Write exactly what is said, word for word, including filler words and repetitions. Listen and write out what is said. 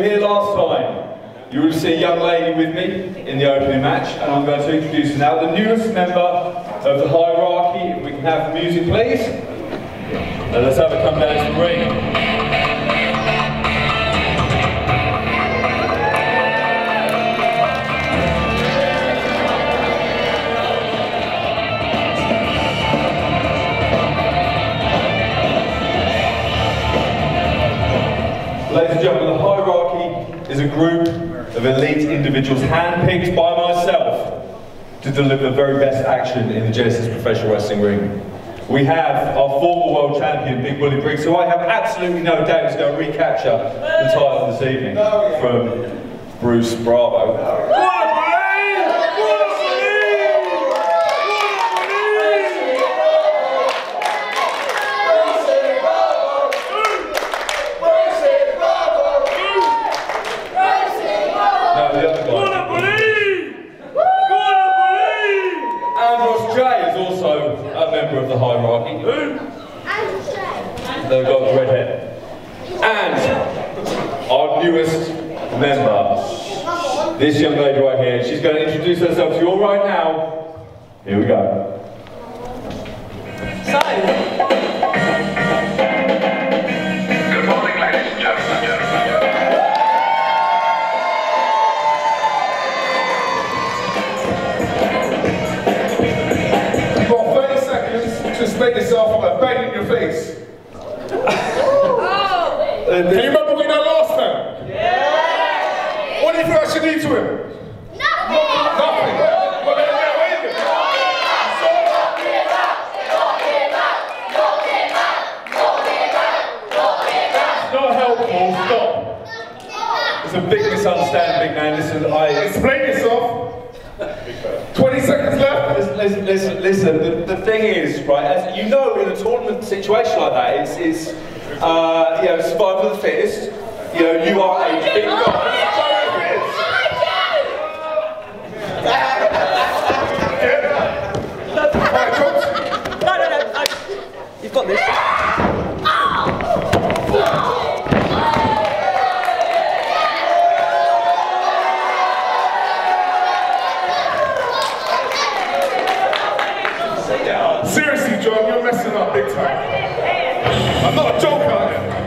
were here last time, you will see a young lady with me in the opening match, and I'm going to introduce now the newest member of the Hierarchy. If we can have music, please. And let's have her come down to the ring. Ladies and gentlemen, the Hierarchy is a group of elite individuals handpicked by myself to deliver the very best action in the Genesis Professional Wrestling Ring. We have our former world champion, Big Willie Briggs, who I have absolutely no doubt is going to recapture the title this evening from Bruce Bravo. Wow! They've got the red hair. And our newest member, this young lady right here, she's going to introduce herself to you all right now. Here we go. So, good morning, ladies and gentlemen. gentlemen. You've got thirty seconds to spin this off with a bang in your face. Can you remember we done last time? Yeah! What did you actually need to him? Nothing! Nothing! But then now ain't it? So knock him out! Knock him out! Knock him out! Knock him out! Knock him out! It's not helpful, stop! It's a big misunderstanding, man. Listen, I... Explain yourself! twenty seconds left! Listen, listen, listen, listen. The, the thing is, right, as you know, in a tournament situation like that, it's... it's Uh, you know, survival of the fittest. You know, you are a big guy. No, no, no, no. You've got this. Seriously, John, you're messing up big time. I'm not a joker.